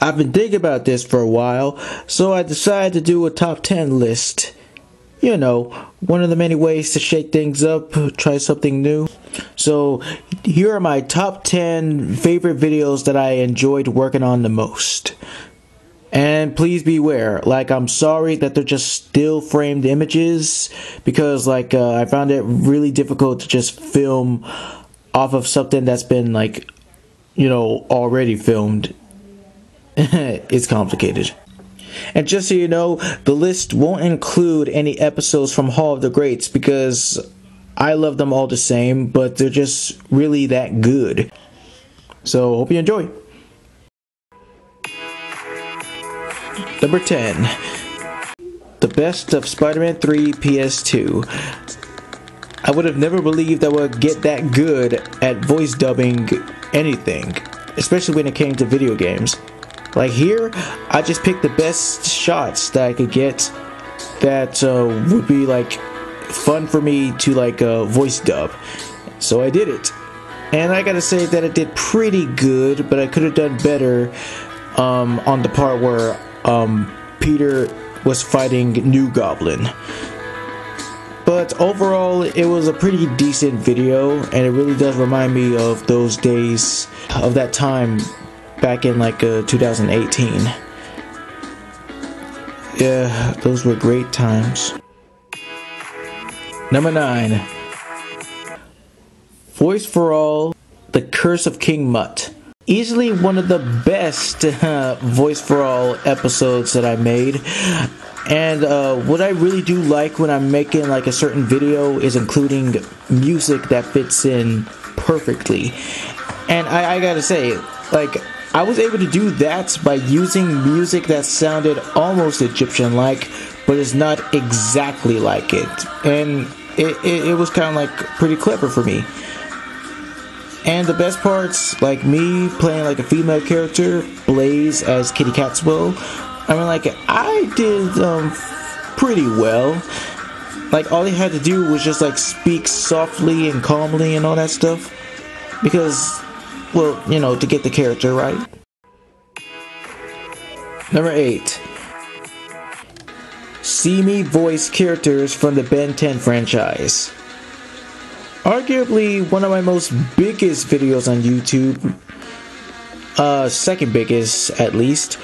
I've been thinking about this for a while, so I decided to do a top 10 list. You know, one of the many ways to shake things up, try something new. So here are my top 10 favorite videos that I enjoyed working on the most. And please beware, like, I'm sorry that they're just still framed images, because like I found it really difficult to just film off of something that's been, like, you know, already filmed. It's complicated. And just so you know, the list won't include any episodes from Hall of the Greats, because I love them all the same, but they're just really that good. So hope you enjoy. Number 10. The best of Spider-Man 3 PS2. I would have never believed I would get that good at voice dubbing anything, especially when it came to video games. Like here, I just picked the best shots that I could get that would be, like, fun for me to, like, voice dub. So I did it. And I gotta say that it did pretty good, but I could have done better on the part where Peter was fighting New Goblin. But overall, it was a pretty decent video, and it really does remind me of those days, of that time back in, like, 2018. Yeah, those were great times. Number 9. Voice for All, The Curse of King Mutt. Easily one of the best Voice for All episodes that I made. And what I really do like when I'm making, like, a certain video is including music that fits in perfectly. And I gotta say, like, I was able to do that by using music that sounded almost Egyptian-like, but is not exactly like it. And it was kind of, like, pretty clever for me. And the best parts, like me playing, like, a female character, Blaze as Kitty Catswell. I mean, like, I did pretty well. Like, all they had to do was just, like, speak softly and calmly and all that stuff, because, well, you know, to get the character right. Number 8. See me voice characters from the Ben 10 franchise. Arguably one of my most biggest videos on YouTube, second biggest at least.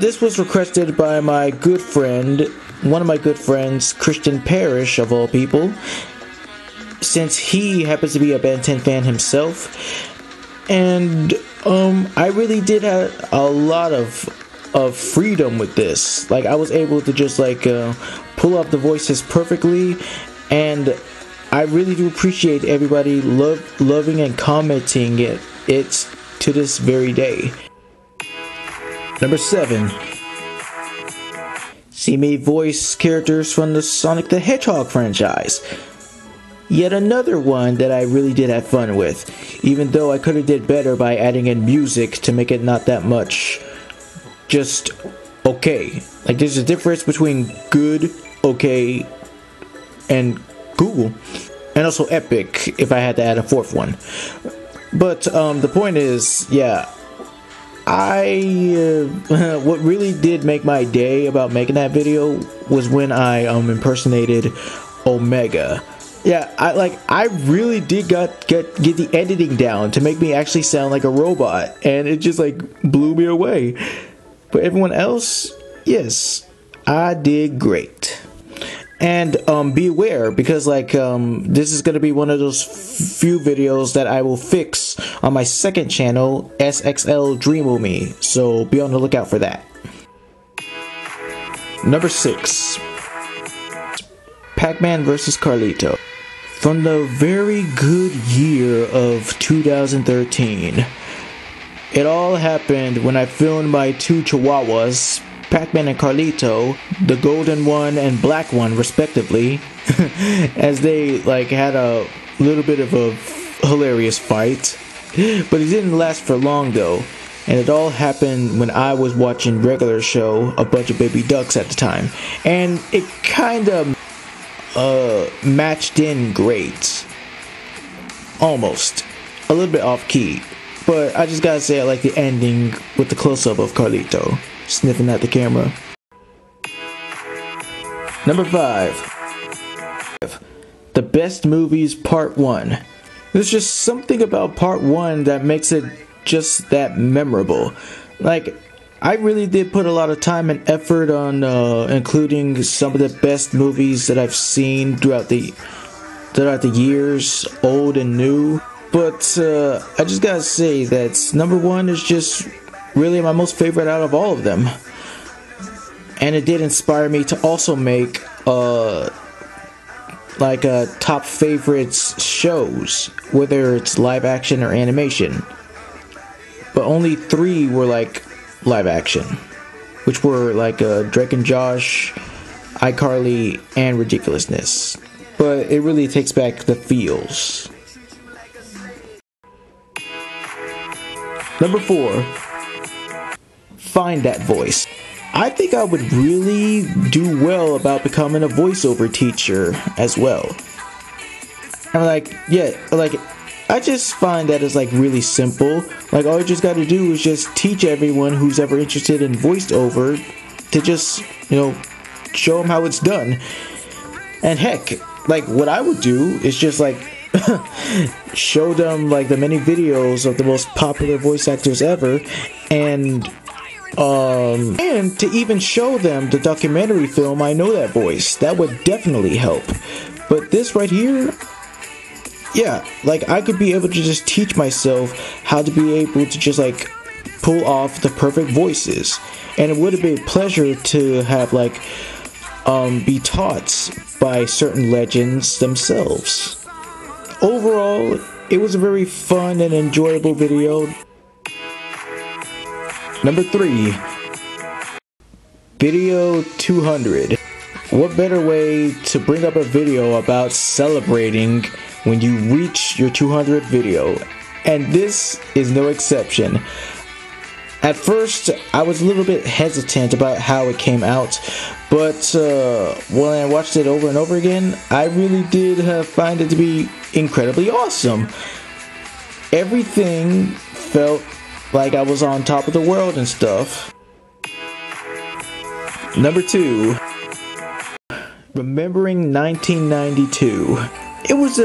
This was requested by my good friend, one of my good friends, Christian Parrish of all people, since he happens to be a Ben 10 fan himself. And I really did have a lot of freedom with this. Like, I was able to just, like, pull up the voices perfectly, and I really do appreciate everybody loving and commenting it to this very day. Number 7. See me voice characters from the Sonic the Hedgehog franchise. Yet another one that I really did have fun with, even though I could have did better by adding in music to make it not that much just okay. Like, there's a difference between good, okay, and cool, and also epic if I had to add a fourth one. But the point is, yeah, what really did make my day about making that video was when I impersonated Omega. Yeah, I really did get the editing down to make me actually sound like a robot, and it just, like, blew me away. But everyone else, yes, I did great. And beware, because, like, this is going to be one of those few videos that I will fix on my second channel, SXL Dream O' Me, so be on the lookout for that. Number 6. Pac-Man vs. Carlito. From the very good year of 2013. It all happened when I filmed my two chihuahuas, Pac-Man and Carlito, the golden one and black one respectively, as they, like, had a little bit of a hilarious fight. But it didn't last for long though, and it all happened when I was watching regular show A Bunch of Baby Ducks at the time, and it kind of matched in great, almost a little bit off key, But I just gotta say I like the ending with the close-up of Carlito sniffing at the camera. Number 5. The Best Movies Part 1. There's just something about Part 1 that makes it just that memorable. Like, I really did put a lot of time and effort on including some of the best movies that I've seen throughout the years, old and new. But I just gotta say that number 1 is just really my most favorite out of all of them. And it did inspire me to also make top favorites shows, whether it's live action or animation. But only 3 were like live action, which were like Drake and Josh, iCarly, and Ridiculousness. But it really takes back the feels. Number 4, Find That Voice. I think I would really do well about becoming a voiceover teacher as well. I'm like, yeah, like, I just find that it's like really simple. Like, all you just gotta do is just teach everyone who's ever interested in voiceover to just, you know, show them how it's done. And heck, like, what I would do is just like show them like the many videos of the most popular voice actors ever, and to even show them the documentary film I Know That Voice. That would definitely help. But this right here, yeah, like I could be able to just teach myself how to be able to just like pull off the perfect voices. And it would have been a pleasure to have like be taught by certain legends themselves. Overall, it was a very fun and enjoyable video. Number 3, VIDEO 200. What better way to bring up a video about celebrating when you reach your 200th video? And this is no exception. At first, I was a little bit hesitant about how it came out, but when I watched it over and over again, I really did find it to be incredibly awesome. Everything felt like I was on top of the world and stuff. Number 2, Remembering 1992. It was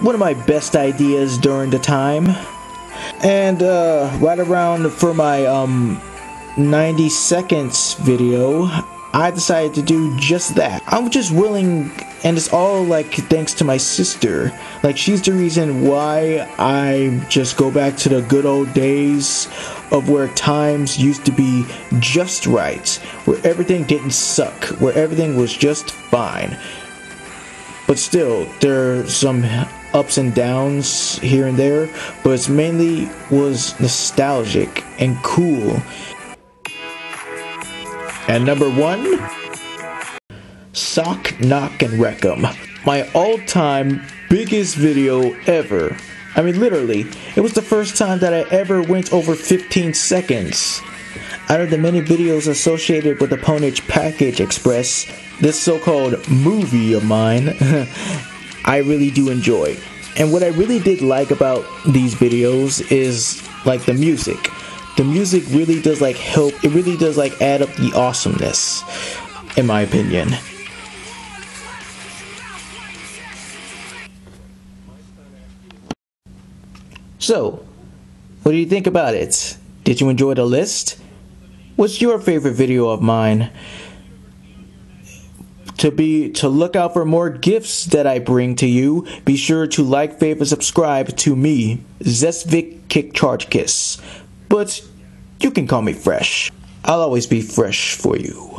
one of my best ideas during the time. And right around for my 90 seconds video, I decided to do just that. I'm just willing, and it's all like thanks to my sister. Like, she's the reason why I just go back to the good old days of where times used to be just right, where everything didn't suck, where everything was just fine. But still, there are some ups and downs here and there, but it's mainly was nostalgic and cool. And number 1, SOCK, KNOCK, and WRECK 'EM. My all-time biggest video ever. I mean, literally, it was the first time that I ever went over 15 seconds. Out of the many videos associated with the Pwnage Package Express, this so-called movie of mine, I really do enjoy. And what I really did like about these videos is like the music. The music really does like help, it really does like add up the awesomeness, in my opinion. So, what do you think about it? Did you enjoy the list? What's your favorite video of mine? To look out for more gifts that I bring to you, be sure to like, favorite, subscribe to me, Zestvic Kickchargicus. But you can call me Fresh. I'll always be fresh for you.